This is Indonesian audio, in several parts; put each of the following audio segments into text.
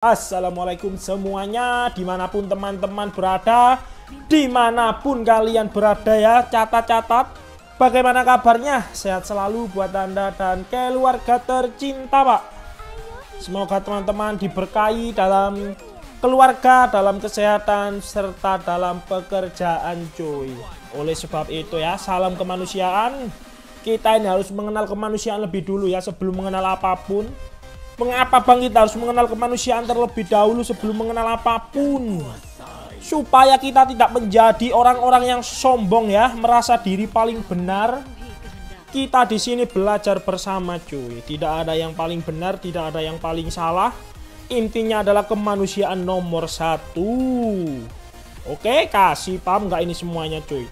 Assalamualaikum semuanya, dimanapun teman-teman berada, dimanapun kalian berada ya, catat-catat. Bagaimana kabarnya? Sehat selalu buat Anda dan keluarga tercinta Pak. Semoga teman-teman diberkahi dalam keluarga, dalam kesehatan, serta dalam pekerjaan cuy. Oleh sebab itu ya, salam kemanusiaan. Kita ini harus mengenal kemanusiaan lebih dulu ya, sebelum mengenal apapun. Mengapa Bang, kita harus mengenal kemanusiaan terlebih dahulu sebelum mengenal apapun, supaya kita tidak menjadi orang-orang yang sombong ya, merasa diri paling benar. Kita di sini belajar bersama cuy, tidak ada yang paling benar, tidak ada yang paling salah. Intinya adalah kemanusiaan nomor satu. Oke, kasih paham nggak ini semuanya cuy?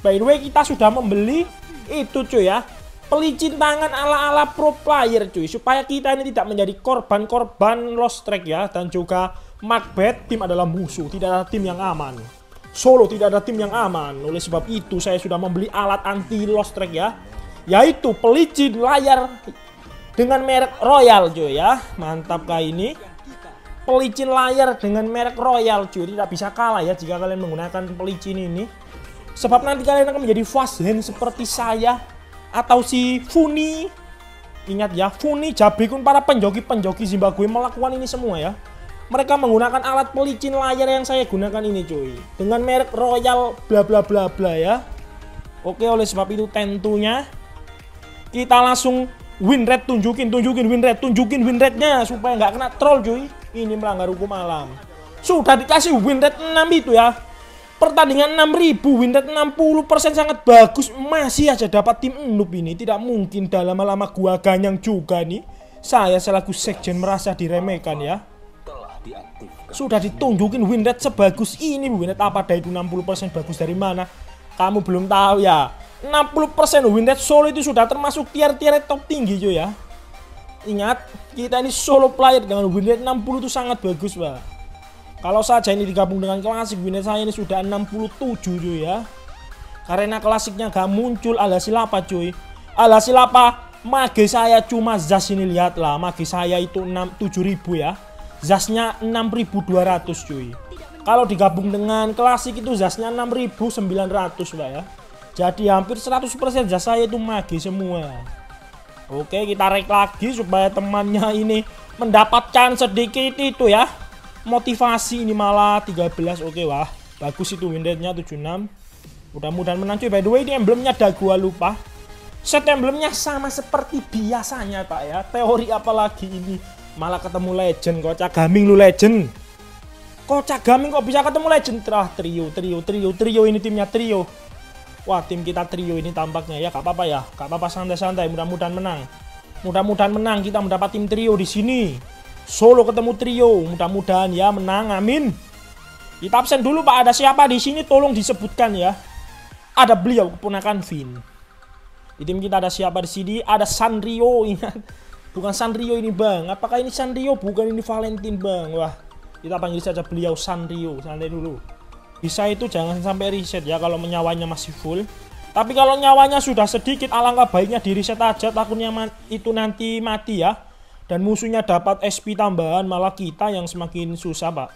By the way, kita sudah membeli itu cuy ya, pelicin tangan ala-ala pro player cuy, supaya kita ini tidak menjadi korban-korban lost track ya. Dan juga Macbeth, tim adalah musuh, tidak ada tim yang aman. Solo tidak ada tim yang aman. Oleh sebab itu saya sudah membeli alat anti lost track ya, yaitu pelicin layar dengan merek Royal cuy ya. Mantap kah ini? Pelicin layar dengan merek Royal cuy, tidak bisa kalah ya jika kalian menggunakan pelicin ini. Sebab nanti kalian akan menjadi fast hand seperti saya atau si Funi. Ingat ya, Funi, Jabekun, para penjoki-penjoki Zimbabwe melakukan ini semua ya. Mereka menggunakan alat pelicin layar yang saya gunakan ini cuy, dengan merek Royal bla bla bla bla ya. Oke, oleh sebab itu tentunya kita langsung win rate, tunjukin win rate-nya supaya nggak kena troll cuy. Ini melanggar hukum alam. Sudah dikasih win rate 6 itu ya. Pertandingan 6000, win rate 60%, sangat bagus. Masih aja dapat tim noob ini, tidak mungkin. Dalam lama gua ganyang juga nih. Saya selaku sekjen merasa diremehkan ya. Sudah ditunjukin win rate sebagus ini, win rate apa dah itu 60%, bagus dari mana? Kamu belum tahu ya. 60% win rate solo itu sudah termasuk tier-tier top tinggi cuy ya. Ingat, kita ini solo player dengan win rate 60 itu sangat bagus Pak. Kalau saja ini digabung dengan klasik, win rate saya ini sudah 67 cuy ya. Karena klasiknya gak muncul, alhasil apa cuy? Alhasil apa? Mage saya cuma ZHASK ini, lihatlah. Mage saya itu 7000 ya. ZHASK-nya 6200 cuy. Kalau digabung dengan klasik itu ZHASK-nya 6900 Pak ya. Jadi hampir 100% ZHASK saya itu mage semua. Oke, kita rek lagi supaya temannya ini mendapatkan sedikit itu ya, motivasi. Ini malah 13. Oke, wah bagus itu win rate-nya 76. Mudah-mudahan menang cuy. By the way, ini emblemnya dah gua lupa. Set emblemnya sama seperti biasanya Pak ya. Teori apalagi ini, malah ketemu legend. Kocak gaming lu legend. Kocak gaming kok bisa ketemu legend. Terah trio ini timnya trio. Wah, tim kita trio ini tampaknya ya. Gak apa-apa ya, gak apa-apa, santai-santai. Mudah-mudahan menang. Mudah-mudahan menang. Kita mendapat tim trio di sini. Solo ketemu trio, mudah-mudahan ya menang, amin. Kita absen dulu Pak, ada siapa di sini tolong disebutkan ya. Ada beliau, keponakan Vin. Di tim kita ada siapa di sini? Ada Sanrio, ingat. Bukan Sanrio ini Bang. Apakah ini Sanrio? Bukan, ini Valentine Bang. Wah, kita panggil saja beliau Sanrio, santai dulu. Bisa itu jangan sampai reset ya kalau nyawanya masih full. Tapi kalau nyawanya sudah sedikit, alangkah baiknya di reset aja, takutnya itu nanti mati ya. Dan musuhnya dapat SP tambahan, malah kita yang semakin susah Pak.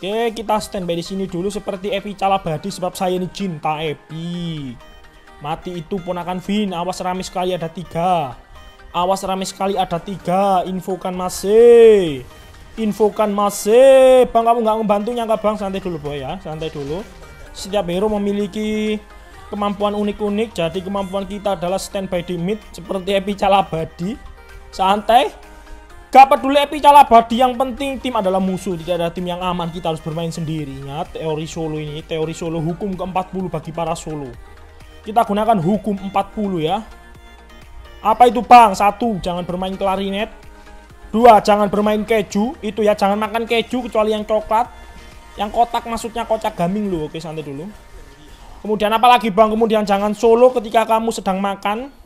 Oke, kita standby di sini dulu seperti Epi Calabadi, sebab saya ini cinta Epi. Mati itu ponakan Vin, awas rame sekali ada 3. Awas rame sekali ada 3, infokan masih. Infokan masih. Bang, kamu nggak membantunya nggak Bang? Santai dulu Boy ya, santai dulu. Setiap hero memiliki kemampuan unik-unik, jadi kemampuan kita adalah standby di mid seperti Epi Calabadi. Santai, gak peduli Epi Calabadi, yang penting tim adalah musuh, tidak ada tim yang aman, kita harus bermain sendiri. Ingat teori solo ini, teori solo hukum ke-40 bagi para solo. Kita gunakan hukum 40 ya. Apa itu Bang? 1. Jangan bermain klarinet. 2. Jangan bermain keju, itu ya, jangan makan keju kecuali yang coklat. Yang kotak maksudnya, kocak gaming lu. Oke, santai dulu. Kemudian apalagi Bang? Kemudian jangan solo ketika kamu sedang makan.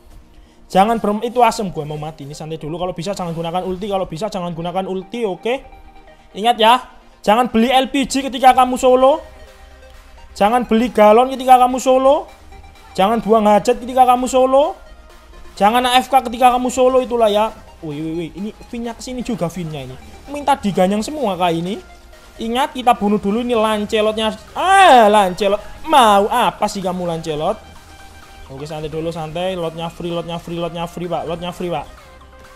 Jangan itu asem, gue mau mati ini, santai dulu. Kalau bisa jangan gunakan ulti, kalau bisa jangan gunakan ulti, oke? Ingat ya, jangan beli LPG ketika kamu solo. Jangan beli galon ketika kamu solo. Jangan buang hajat ketika kamu solo. Jangan AFK ketika kamu solo, itulah ya. Wih, ini finnya kesini juga, finnya ini minta diganyang semua kali ini. Ingat, kita bunuh dulu ini Lancelotnya. Ah, Lancelot, mau apa sih kamu Lancelot? Oke, santai dulu, santai. Lotnya free, lotnya free, lotnya free, Pak. Lotnya free, Pak.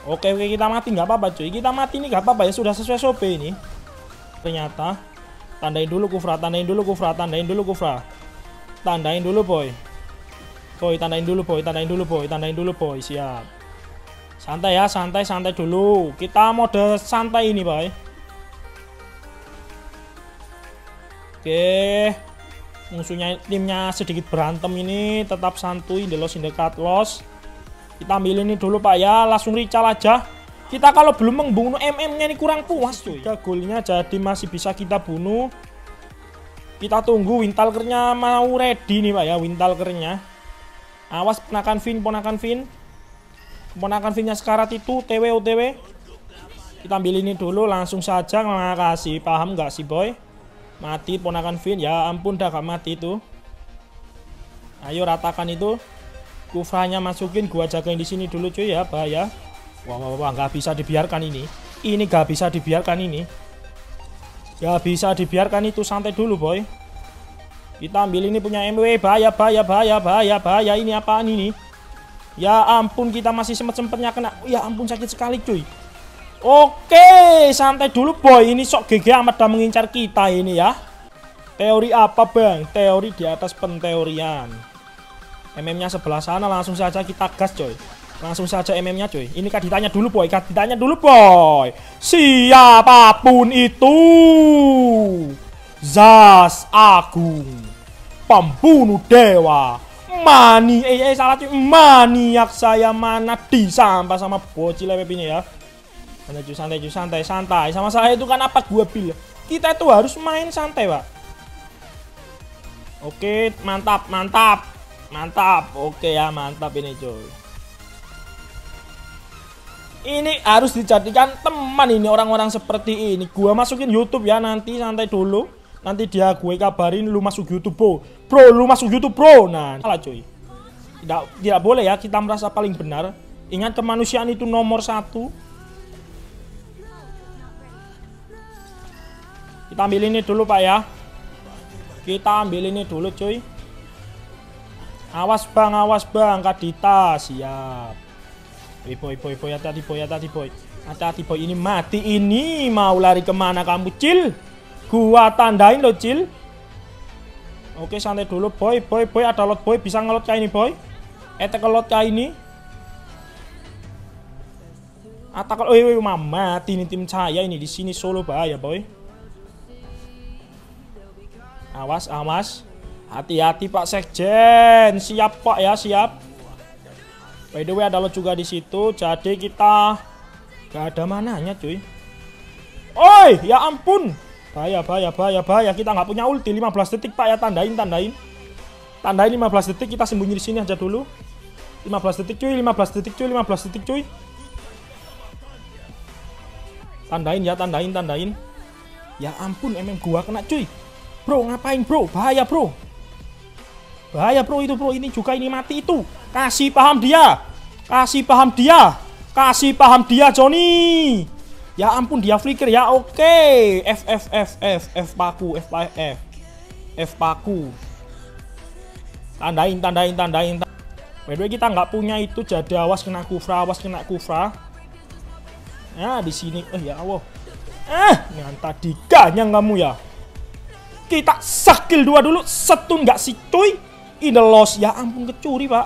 Oke, oke, kita mati nggak apa-apa, cuy. Kita mati nih nggak apa-apa ya, sudah sesuai SOP ini. Ternyata tandain dulu Kufra, tandain dulu Kufra, tandain dulu Kufra. Tandain dulu, boy. Boy, tandain dulu, boy. Tandain dulu, boy. Tandain dulu, boy. Siap. Santai ya, santai, santai dulu. Kita mode santai ini, boy. Oke. Musuhnya, timnya sedikit berantem ini, tetap santuy, delos sindikat los. Kita ambil ini dulu, Pak ya, langsung rical aja. Kita kalau belum membunuh MM-nya ini kurang puas, cuy. Tiga golnya jadi masih bisa kita bunuh. Kita tunggu Wintalkernya mau ready nih, Pak ya, Wintalkernya. Awas ponakan Vin, ponakan Vin. Ponakan Vinnya sekarat itu TW OTW. Kita ambil ini dulu langsung saja, makasih. Paham nggak sih, boy? Mati ponakan Vin, ya ampun dah gak mati itu. Ayo ratakan itu. Kufranya masukin, gua jagain di sini dulu cuy ya, bahaya. Wah, wah, wah, gak bisa dibiarkan ini. Ini gak bisa dibiarkan ini. Gak bisa dibiarkan itu, santai dulu boy. Kita ambil ini punya MW, bahaya, bahaya, bahaya, bahaya, bahaya. Ini apaan ini? Ya ampun, kita masih sempet-sempetnya kena. Ya ampun, sakit sekali cuy. Oke, santai dulu boy. Ini sok GG amat dah mengincar kita ini ya. Teori apa bang? Teori di atas penteorian. MM-nya sebelah sana, langsung saja kita gas coy. Langsung saja MM-nya coy. Ini kaditanya dulu boy, kaditanya dulu boy. Siapapun itu, ZHASK Agung, pembunuh dewa, maniak saya mana disampah sama bocil ini ya. Santai, santai, santai, santai. Sama saya itu kan apa gua bilang. Kita itu harus main santai, Pak. Oke, mantap, mantap. Mantap. Oke ya, mantap ini, coy. Ini harus dijadikan teman ini orang-orang seperti ini. Gua masukin YouTube ya nanti, santai dulu. Nanti dia gue kabarin lu masuk YouTube, Bro. Bro, lu masuk YouTube, Bro. Nah, salah, coy. Tidak boleh ya kita merasa paling benar. Ingat kemanusiaan itu nomor satu. Kita ambil ini dulu Pak ya. Kita ambil ini dulu cuy. Awas bang Kadita, siap. Boy boy boy, hati-hati boy, hati-hati boy. Hati-hati boy, ini mati ini. Mau lari kemana kamu Cil? Gua tandain loh Cil. Oke santai dulu boy boy boy, ada lot boy. Bisa ngelot kayak ini boy. Attack lot kayak ini. Attack, oh iya mati ini tim saya ini di sini solo bahaya boy. Awas, awas. Hati-hati Pak Sekjen. Siap Pak ya, siap. By the way ada lo juga di situ. Jadi kita gak ada mananya cuy. Oi, ya ampun. Bahaya, bahaya, bahaya, bahaya. Kita nggak punya ulti. 15 detik Pak ya, tandain, tandain. Tandain 15 detik, kita sembunyi di sini aja dulu. 15 detik cuy, 15 detik cuy, 15 detik cuy. Tandain ya, tandain, tandain. Ya ampun, MM gua kena cuy. Bro ngapain bro, bahaya bro, bahaya bro itu bro. Ini juga ini mati itu, kasih paham dia, kasih paham dia, kasih paham dia Johnny. Ya ampun dia flicker ya. Oke F F F F F paku, F F F paku. Tandain tandain tandain. By the way kita nggak punya itu, jadi awas kena Kufra, awas kena Kufra. Nah di sini ya Allah, nyanta diganyang kamu ya. Kita sakil dua dulu, setun nggak sih cuy? Ini loss ya ampun kecuri Pak.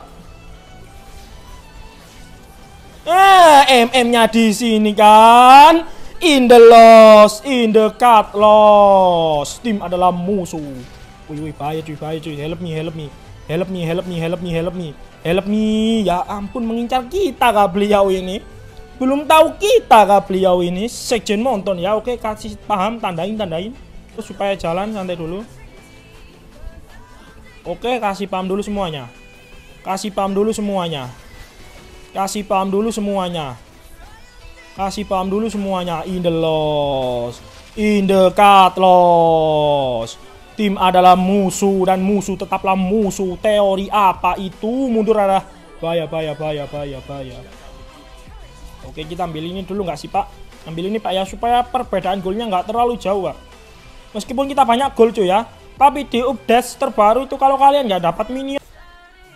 MM-nya di sini kan. In the cut loss. Tim adalah musuh. Wih wih bahaya cuy, help me, help me. Help me, help me, help me, help me. Help me, ya ampun mengincar kita kah beliau ini. Belum tahu kita kah beliau ini. Sekjen Monton ya, oke kasih paham, tandain, tandain. Supaya jalan santai dulu. Oke kasih paham dulu semuanya. Kasih paham dulu semuanya. Kasih paham dulu semuanya. Kasih paham dulu semuanya. In the loss, in the cut loss. Tim adalah musuh dan musuh tetaplah musuh. Teori apa itu? Mundur arah. Bahaya bahaya bahaya bahaya bahaya. Oke, kita ambil ini dulu nggak sih Pak? Ambil ini Pak ya, supaya perbedaan golnya nggak terlalu jauh Pak. Meskipun kita banyak gol cuy ya, tapi di update terbaru itu kalau kalian nggak dapat minion.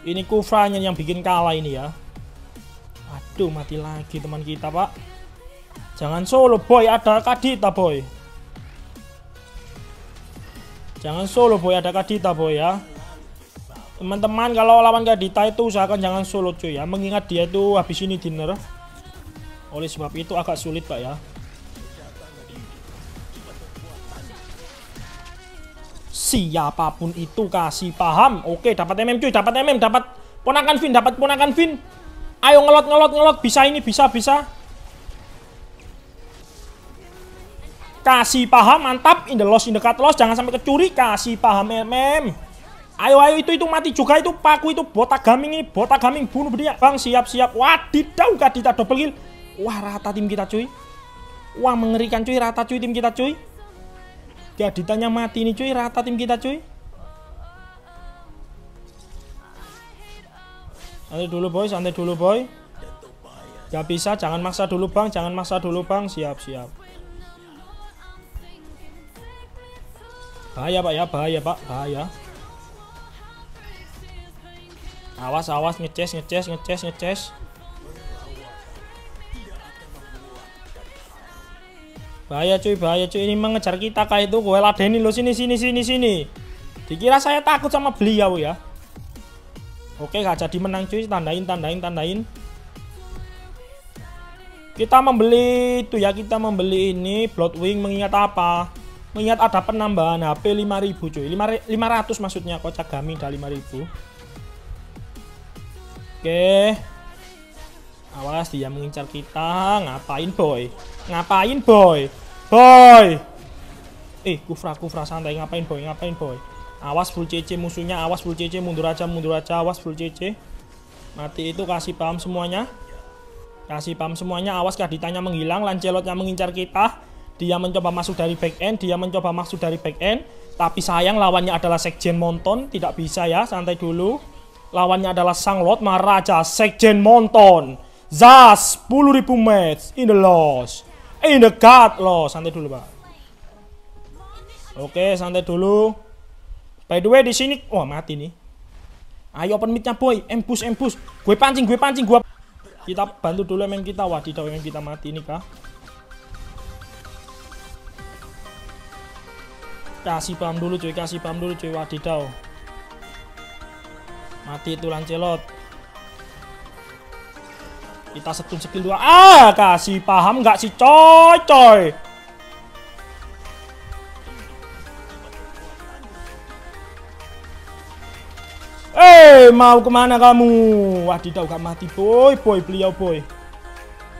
Ini Kufranya yang bikin kalah ini ya. Aduh, mati lagi teman kita Pak. Jangan solo boy, ada Kadita boy. Jangan solo boy, ada Kadita boy ya. Teman-teman, kalau lawan Kadita itu usahakan jangan solo cuy ya, mengingat dia itu habis ini dinner. Oleh sebab itu agak sulit Pak ya. Siapapun itu kasih paham. Oke, dapat MM cuy, dapat MM, dapat ponakan Vin, dapat ponakan Vin. Ayo ngelot ngelot ngelot, bisa ini, bisa bisa. Kasih paham, mantap. In the loss, in the cut loss, jangan sampai kecuri. Kasih paham MM. Ayo ayo, itu mati juga itu. Paku itu botak gaming ini, botak gaming, bunuh dia. Bang, siap siap. Wadidaw, Kadita double kill. Wah, rata tim kita cuy. Wah, mengerikan cuy, rata cuy tim kita cuy. Kaditanya mati nih cuy, rata tim kita cuy. Santai dulu boy, santai dulu boy. Gak bisa, jangan maksa dulu bang, jangan maksa dulu bang. Siap siap. Bahaya Pak ya, bahaya Pak, bahaya. Awas awas, ngeces ngeces ngeces ngeces. Bahaya cuy, ini mengejar kita kayak itu. Gue ladeni lo, sini sini sini sini. Dikira saya takut sama beliau ya. Oke, gak jadi menang cuy, tandain tandain tandain. Kita membeli itu ya, kita membeli ini Bloodwing, mengingat apa? Mengingat ada penambahan HP 5000 cuy, 500 maksudnya, kocak gaming dah 5000. Oke. Awas, dia mengincar kita. Ngapain boy? Ngapain boy? Boy. Kufra Kufra santai, ngapain boy? Ngapain boy? Awas full CC musuhnya, awas full CC, mundur aja, awas full CC. Mati itu, kasih paham semuanya. Kasih paham semuanya, awas Kaditanya menghilang, Lancelotnya mengincar kita. Dia mencoba masuk dari back end, dia mencoba masuk dari back end, tapi sayang lawannya adalah Sekjen Montoon, tidak bisa ya, santai dulu. Lawannya adalah Sang Lord Maharaja Sekjen Montoon. ZHASK 10.000 match, in the loss, in the cut loss. Santai dulu Pak. Oke, santai dulu. By the way di sini, wah mati nih. Ayo open midnya boy, embus embus. Gue pancing, gue pancing, gue. Kita bantu dulu main kita. Wadidaw, main kita mati nih Kak. Kasih paham dulu cuy, kasih paham dulu cuy. Wadidaw. Mati itu Lancelot. Kita setun skill 2. Kasih paham nggak sih coy coy. Mau kemana kamu? Wadidaw, gak mati boy, boy beliau boy.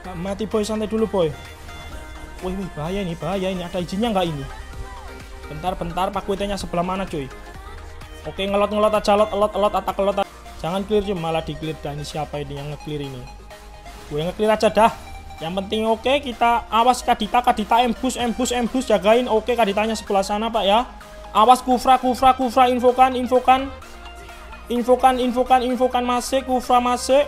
Gak mati boy, santai dulu boy. Wih wih, bahaya ini, bahaya ini. Ada izinnya nggak ini? Bentar bentar, pakuitnya sebelah mana cuy? Oke, ngelot ngelot aja, lot lot lot, atak lot. Jangan clear cuy, malah di clear. Dan ini siapa ini yang nge-clear ini? Gue nge-clear aja dah. Yang penting oke, kita awas Kadita, Kadita embus embus embus, jagain. Oke, Kaditanya sebelah sana Pak ya. Awas Kufra Kufra Kufra, infokan infokan. Infokan infokan infokan, masih Kufra, masih.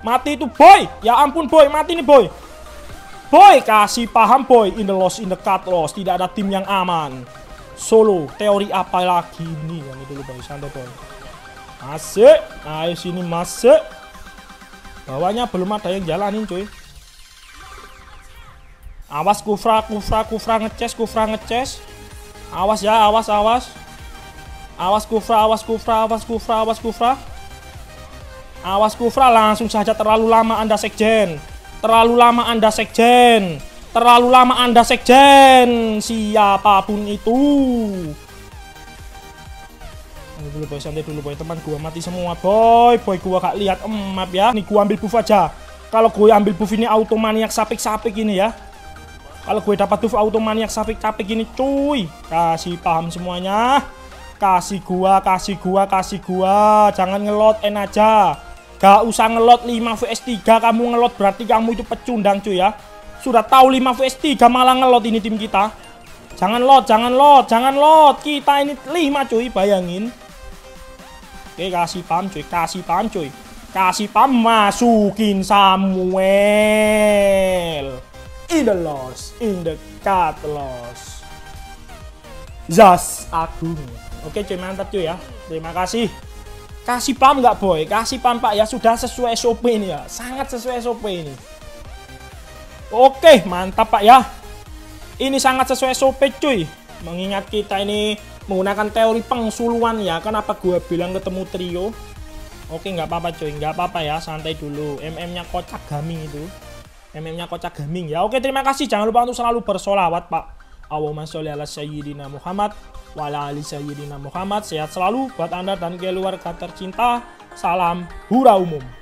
Mati itu boy. Ya ampun boy, mati nih boy. Boy, kasih paham boy, in the loss, in the cut loss. Tidak ada tim yang aman. Solo, teori apa lagi ini? Yang itu lupa, santai boy. Masuk, ayo sini masuk. Bawahnya belum ada yang jalanin cuy. Awas Kufra, Kufra, Kufra ngeces, Kufra ngeces. Awas ya, awas, awas. Awas Kufra, awas Kufra, awas Kufra, awas Kufra. Awas Kufra, langsung saja, terlalu lama Anda Sekjen. Terlalu lama Anda Sekjen. Terlalu lama Anda Sekjen. Siapapun itu. Dulu boy, santai dulu boy, teman gua mati semua boy. Boy gua gak lihat map ya. Nih gua ambil buff aja. Kalau gue ambil buff ini auto maniak sapik-sapik ini ya. Kalau gue dapat buff auto maniak sapik-sapik ini cuy. Kasih paham semuanya. Kasih gua, kasih gua, kasih gua. Jangan ngelot, en aja. Gak usah ngelot 5 vs 3. Kamu ngelot berarti kamu itu pecundang cuy ya. Sudah tahu 5 vs 3 malah ngelot ini tim kita. Jangan lot, jangan lot, jangan lot. Kita ini 5 cuy, bayangin. Oke, kasih paham cuy, kasih paham cuy. Kasih pam, masukin Samuel. In the cut loss. ZHASK Agung. Oke cuy, mantap cuy ya. Terima kasih. Kasih pam nggak boy? Kasih pam pak ya, sudah sesuai SOP ini ya. Sangat sesuai SOP ini. Oke, mantap pak ya. Ini sangat sesuai SOP cuy. Mengingat kita ini menggunakan teori pengsuluhan ya. Kenapa gua bilang ketemu trio? Oke, nggak apa-apa cuy, nggak apa-apa ya. Santai dulu. MM-nya kocak gaming itu. MM-nya kocak gaming ya. Oke, terima kasih. Jangan lupa untuk selalu bersolawat, Pak. Allahumma sholli ala sayyidina Muhammad wa ala ali sayyidina Muhammad. Sehat selalu buat Anda dan keluarga tercinta. Salam hura umum.